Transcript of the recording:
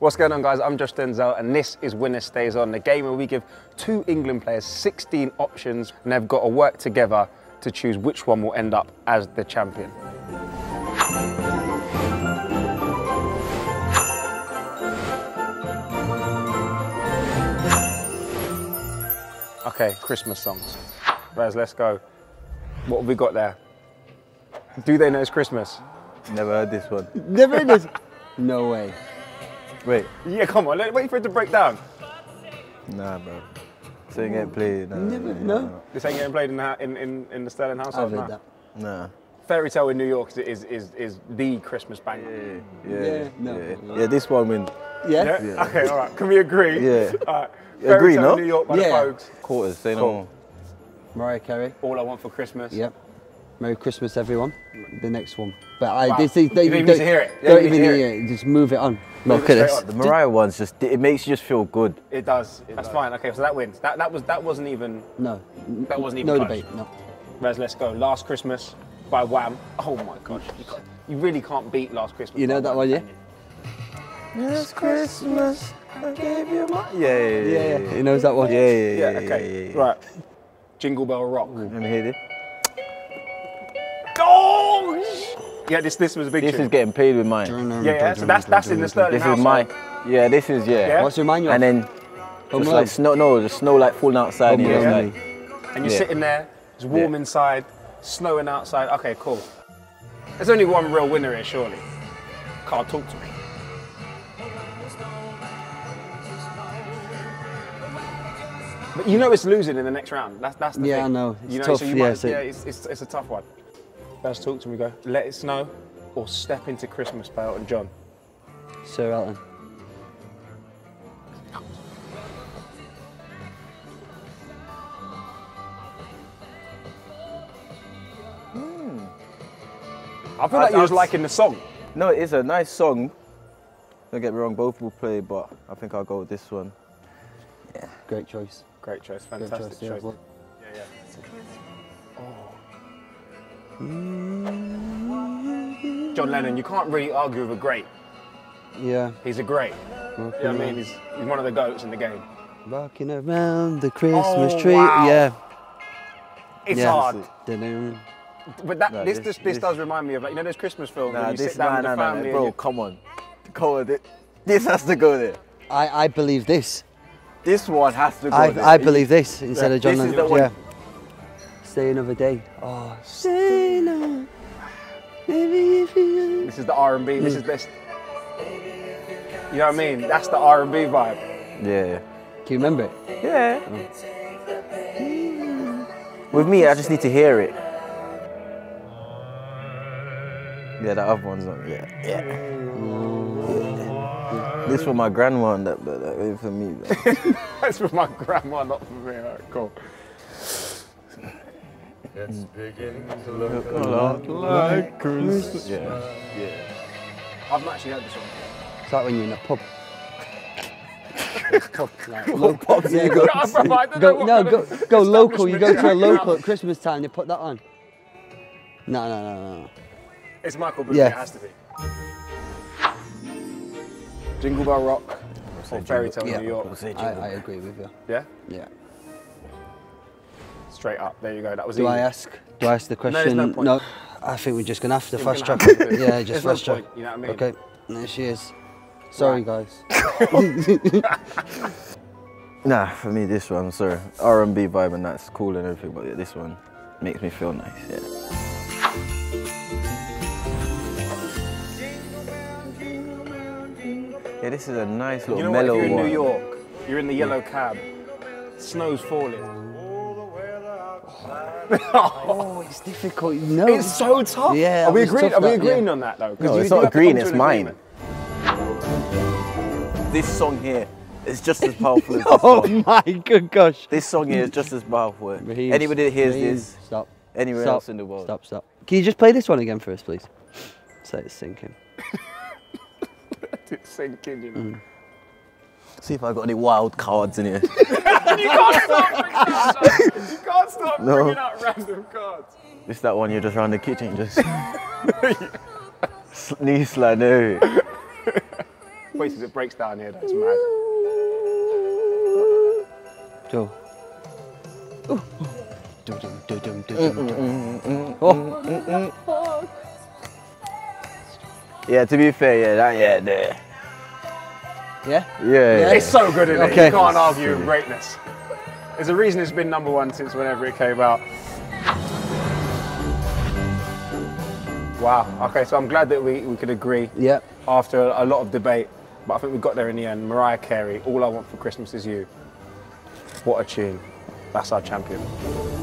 What's going on, guys? I'm Josh Denzel and this is Winner Stays On, the game where we give two England players 16 options and they've got to work together to choose which one will end up as the champion. Okay, Christmas songs. Raz, let's go. What have we got there? Do They Know It's Christmas? Never heard this one. Never heard this? No way. Wait. Yeah, come on, wait for it to break down. Nah, bro. This ain't getting played. No. This ain't getting played in the Sterling household? I've heard that. Nah. Fairytale in New York is the Christmas banger. Yeah, this one wins. Yeah? Yeah? Okay, all right, can we agree? Yeah. All right. Agree, no? New York by the Pogues. Quarters, say no more. Mariah Carey. All I Want for Christmas. Yep. Merry Christmas, everyone. The next one. But I don't even need to hear it. Just move it on. Look at this. The Mariah one's just, it makes you just feel good. It does. That's fine. Okay, so that wins. That wasn't even close. No debate. No. Rez, let's go. Last Christmas by Wham. Oh my gosh. You really can't beat Last Christmas. You know that one, yeah? Last Christmas, I gave you my. Yeah. He knows that one. Yeah. Right. Jingle Bell Rock. Let me hear this. Yeah, this was a big. This is getting played with mine. Yeah, so that's in the Sterling house. This is mine. Yeah, this is yeah. What's your mine? And then just like snow, no, the snow like falling outside. And you're sitting there. It's warm inside, snowing outside. Okay, cool. There's only one real winner here, surely. Can't Talk to Me. But you know it's losing in the next round. That's the thing. Yeah, I know. It's tough. Yeah, it's a tough one. Let's Talk to Me, go. Let It Snow or Step Into Christmas by Elton John? Sir Elton. I feel like you was liking the song. No, it is a nice song. Don't get me wrong, both will play, but I think I'll go with this one. Yeah. Great choice. Great choice, fantastic choice. Yeah. Oh. John Lennon, you can't really argue with a great. Yeah. He's a great. You know what I mean? He's one of the goats in the game. Rocking around the Christmas tree. Wow. Yeah. It's hard. But that, no, this does remind me of, like, you know those Christmas films when you sit down with the family. Bro, come on. Come on. This has to go there. I believe this. This one has to go there. I believe this instead of John Lennon. Is the one. Yeah. Stay Another Day. Oh, stay now. Maybe if you. This is the R&B. This is this. You know what I mean? That's the R&B vibe. Yeah. Can you remember it? Yeah. Oh. With me, I just need to hear it. Yeah, that other one's not. Yeah. This for my grandma. That ain't for me. That's for my grandma, not for me. Alright, cool. It's beginning to look a lot like Christmas. Yeah. I've not actually heard this one. It's like when you're in a pub. Go local. You go to a local at Christmas time. They put that on. No. It's Michael Bublé. Yeah. It has to be. Jingle Bell Rock or Fairytale in New York. I agree with you. Yeah. Yeah. Straight up, there you go, that was easy. Do I ask the question? No, there's no point. No, I think we're just going to have to fast track. Yeah, just fast track. You know what I mean? Okay, there she is. Sorry, guys. Nah, for me, this one, sorry. R&B vibe and that's cool and everything, but yeah, this one makes me feel nice, yeah. Yeah, this is a nice little mellow one. You know what, if you're in New York, you're in the yellow cab, snow's falling. Oh, it's difficult. No, it's so tough. Yeah, are we agreeing? Are we agreeing on that though? No, it's not agreeing. It's mine. This song here is just as powerful as this one. Oh my good gosh! This song here is just as powerful. Anybody that hears this, stop. Anywhere else in the world, stop. Can you just play this one again for us, please? So it's sinking. It's sinking, you know. See if I've got any wild cards in here. You can't stop bringing out random cards. It's that one you're just around the kitchen, just... Knee slide, no. Wait till it breaks down here, that's mad. Joe. Yeah, to be fair, yeah, that, yeah, there. Yeah? Yeah, yeah. It's so good, isn't it? Okay. You can't argue with greatness. There's a reason it's been #1 since whenever it came out. Wow, okay, so I'm glad that we could agree after a lot of debate, but I think we got there in the end. Mariah Carey, All I Want for Christmas Is You. What a tune. That's our champion.